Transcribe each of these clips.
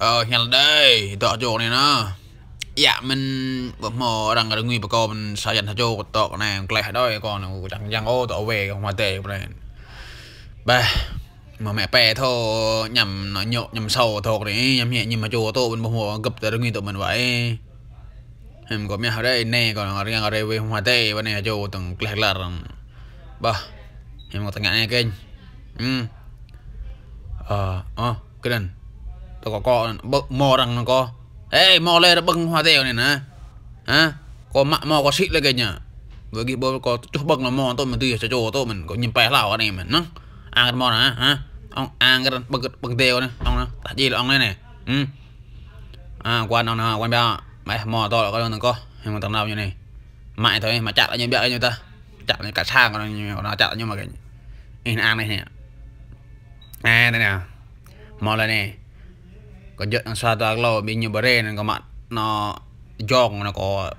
Hèn đây tọa chỗ này nó dạ mình vẫn mò rằng là người bà con mình sao dành cho tọa này lẻ đó còn chẳng dặn ô tọa về không hoa tệ này ba mà mẹ bè thôi nhầm nó nhộn nhầm sâu thuộc đấy nhầm nhẹ nhưng mà chỗ tụi mình mò gặp tới người tụi mình vậy em có mẹ ở đây nè còn ở đây về không hoa tệ bên này chỗ từng lẻ là ba em có tặng ngã này kênh cái đần tao có con mò rằng nó có ê mò lên nó bưng hoa tèo này nè hả có mạ mò có xịt lên kìa nhở với cái bơ có chút bưng là mò tôi mình tùy cho chỗ tôi mình có nhìn bé lão anh em mình nó ăn cái mò này hả ông ăn cái bưng tèo này ông nó tại gì là ông này nè quan ông nào quan bao mày mò to là có thằng co em còn thằng nào như này mại thôi mà chặt lại như vậy như ta chặt như cả sang còn nó chặt nhưng mà cái em ăn này nè à đây nè mò lên nè còn giật sao ta lo bị nhiều bờ rê nên các bạn nó giòn nó có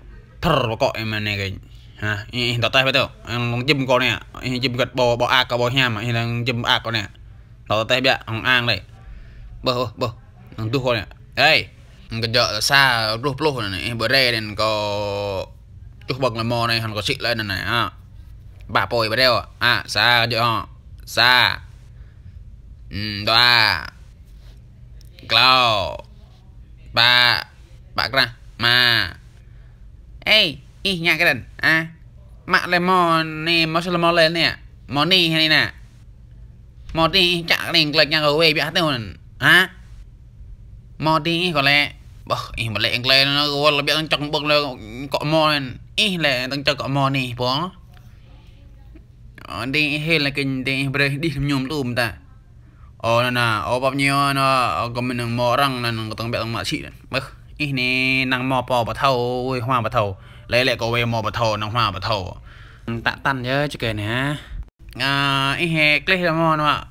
thở và cọ em này cái ha tao tay phải đâu em chim con nè chim gật bò bò ác cả bò hàm mà em chim ác con nè tao tay bẹ ông ăn đây bơ bơ thằng tu con nè đây cái giật xa lốp lốp này bờ rê nên có chút bậc là mò này hắn có xịt lên này à bà bồi bà đeo à xa giật họ xa đoa Cloud ba bạc ra mà ê ý nhà cái đần à mạ lên mò nè mò sơ mò lên nè mò ni hay nè mò đi chả đình lệch nhà gấu về bị hát tiêu hả mò đi có lẽ bờ ý mà lệ lên nó gọi là biết đang trong bực lên cọ mò lên ý là đang cho cọ mò nè bố đi hay là kinh đi đi nhôm tùm ta nè, bao nhiêu nó có mình đang mò răng là nó từng bị thằng mạ chị đấy, ít nè nàng mò bò bả thầu, hoa bả thầu, lấy lại có về mò bả thầu, nàng hoa bả thầu, tạm tăn chứ chứ kể nè, ít hè cái là mò nó,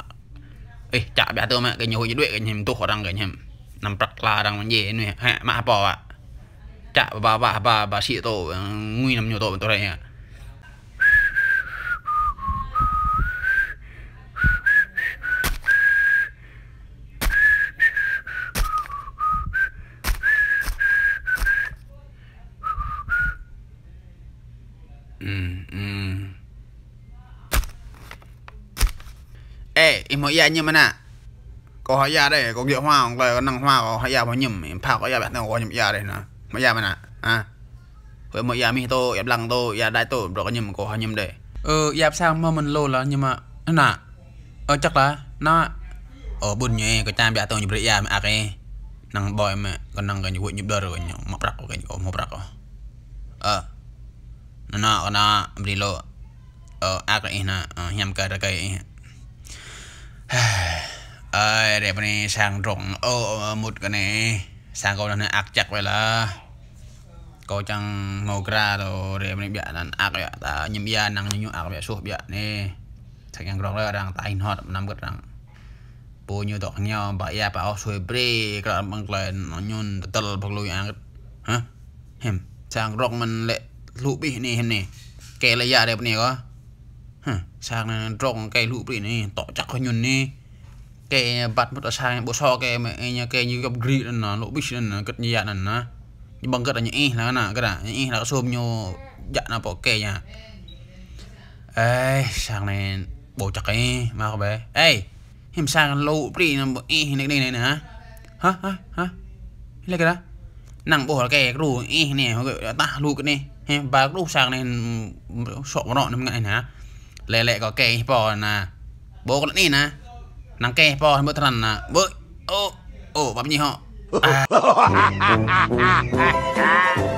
ê chả bả tôi mà cái nhiều cái đuổi cái nhím tôi khó răng cái nhím, nằm bật là răng vấn đề này, hả mạ bò à, chả bà chị tôi nguy nằm nhiều tôi đây à. Ê, em hỏi da nhầm anh ạ. Có hỏi da đây, có kiểu hoa không? Có năng hoa, có hỏi da có nhầm. Em phao có da bạn nào có nhầm da đây nè. Hỏi da anh ạ. À với mọi da mình tôi, em lăng tôi, da đại tôi, rồi có nhầm, có hỏi nhầm đây. Da sao mà mình lô là nhưng mà nà chắc là nó ở buồn nhẹ, có chàng bẻ tôi nhịp rễ da mà ạ cái năng bòi mà, còn năng cái nhịp nhịp đơ rồi mọc rắc rồi, mọc rắc rồi nó bị lộ ác rồi nó nhầm cái ra cây ơi đẹp này sang rộng một cái này sang câu này ác chắc vậy là câu chẳng màu ra rồi đẹp này bị ăn ác vậy ta nhầm da năng như ác vậy suốt vậy nè thành hàng rộng ra rằng tại hình hot năm cái rằng bù như tọt nhau bà ya bà áo xuôi bê các bạn băng lại nó nhon tật bạc lùi ăn hả em sang rộng mình lệ lũ bị này em nè kẻ là già đẹp này có sang này rộng cây lũ bị này tỏ chắc có nhuần nè kẻ bật mất ở sang bộ so kẻ mà nhà kẻ như gặp gri nó lũ bị nó cất như dạng nó bằng cất là những là nào cái đã những là xôm nhau dạng là bỏ kẻ nhà ê sang này bộ chắc ấy mà có bé ê em sang lũ bị nó bị này này nè hả hả hả lấy cái đó nặng bộ là kẻ rủ ý nè họ gọi ta lũ cái này và lúc sang này sọ nó ngại hả lệ lệ có cây bò nè bố con này nè nắng cây bò bữa thần nè bữa ô bấm như họ